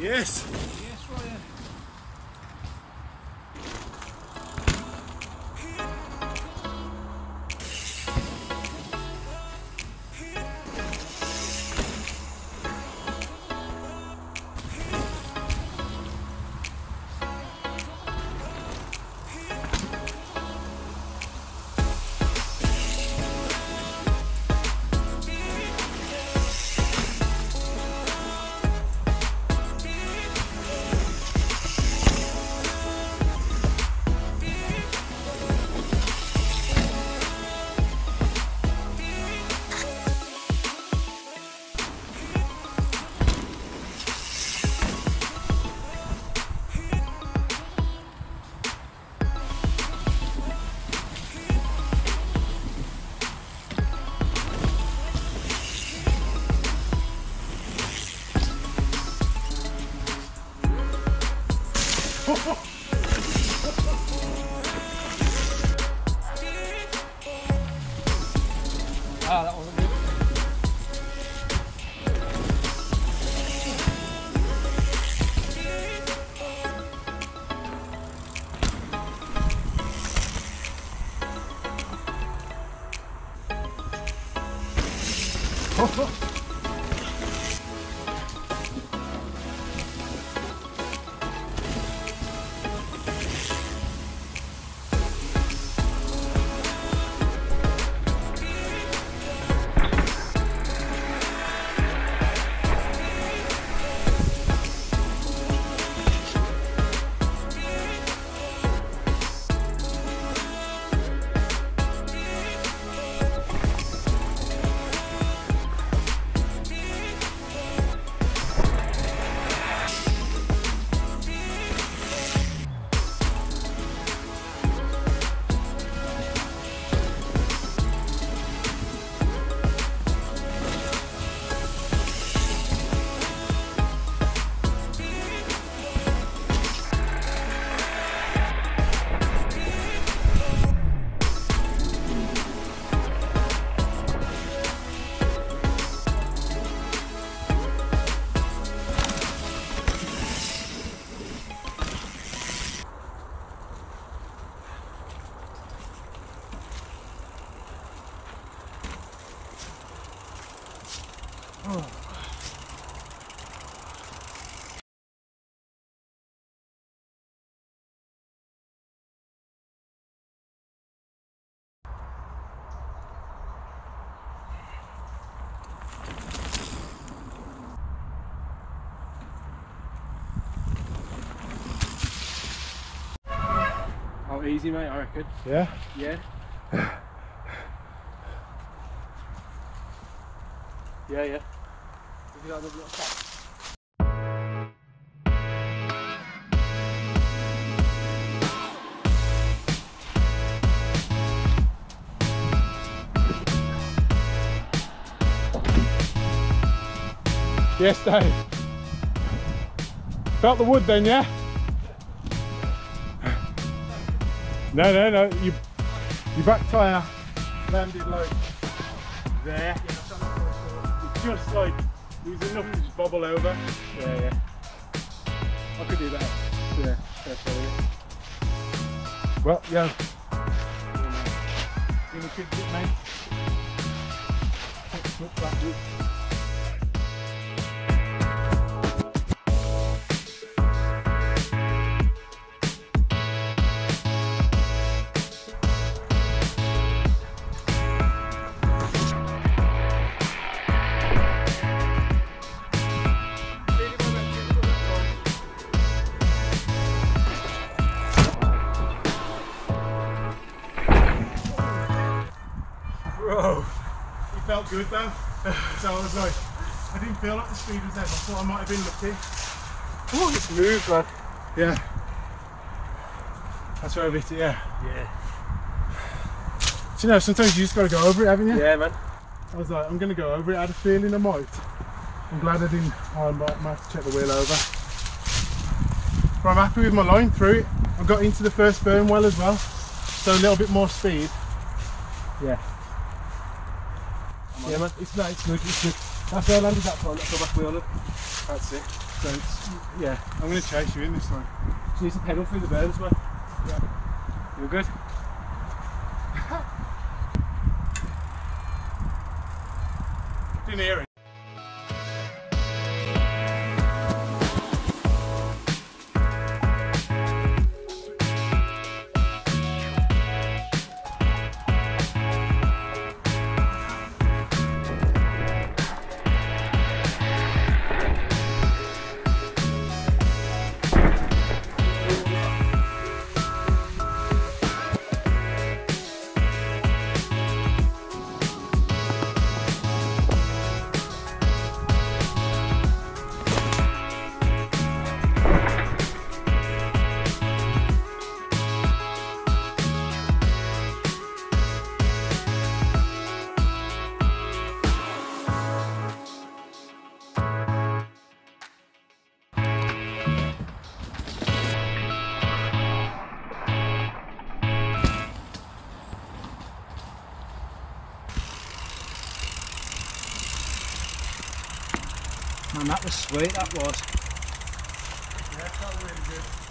Yes. Yes, Ryan. That wasn't good. Oh. Oh, easy, mate, I reckon. Yeah? Yeah. Yeah. If you like the little cat. Yes, Dave. Felt the wood then, yeah? No. Your back tyre landed like there. Just like, there was enough to just bobble over. Yeah. I could do that. Yeah, that's all right. Well, yeah. You know, kids, mate. Thanks much, that dude. Whoa, it felt good though, so I was like, I didn't feel like the speed was there, but I thought I might have been lifting. Oh, it's moved, man. Yeah. That's where I hit it, yeah. Yeah. So, you know, sometimes you just got to go over it, haven't you? Yeah, man. I was like, I'm going to go over it. I had a feeling I might. I'm glad I didn't. I might have to check the wheel over. But I'm happy with my line through it. I got into the first burn well as well, so a little bit more speed. Yeah. Yeah, man, it's nice, it's good. That's where I landed that front, that's how back we on it. That's it. So it's, yeah, I'm going to chase you in this one. She needs to pedal through the bird as well. Yeah. You're good? Didn't hear it. Man, that was sweet, that was. Yeah, that was really good.